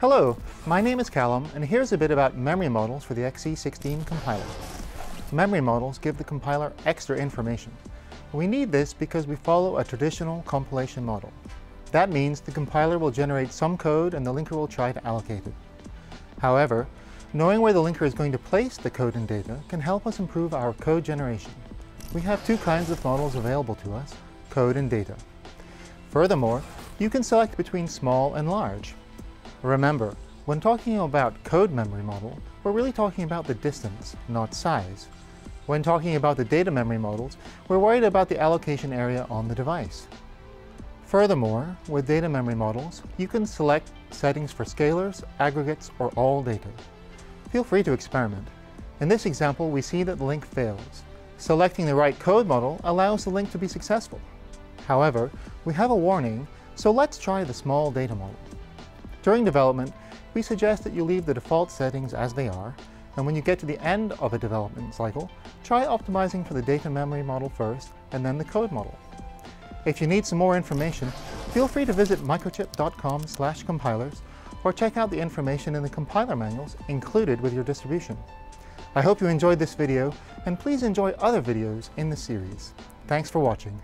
Hello, my name is Callum, and here's a bit about memory modals for the XC16 compiler. Memory modals give the compiler extra information. We need this because we follow a traditional compilation model. That means the compiler will generate some code and the linker will try to allocate it. However, knowing where the linker is going to place the code and data can help us improve our code generation. We have two kinds of modals available to us, code and data. Furthermore, you can select between small and large. Remember, when talking about code memory model, we're really talking about the distance, not size. When talking about the data memory modals, we're worried about the allocation area on the device. Furthermore, with data memory modals, you can select settings for scalars, aggregates, or all data. Feel free to experiment. In this example, we see that the link fails. Selecting the right code modal allows the link to be successful. However, we have a warning, so let's try the small data modal. During development, we suggest that you leave the default settings as they are, and when you get to the end of a development cycle, try optimizing for the data memory model first, and then the code model. If you need some more information, feel free to visit microchip.com/compilers or check out the information in the compiler manuals included with your distribution. I hope you enjoyed this video, and please enjoy other videos in the series. Thanks for watching.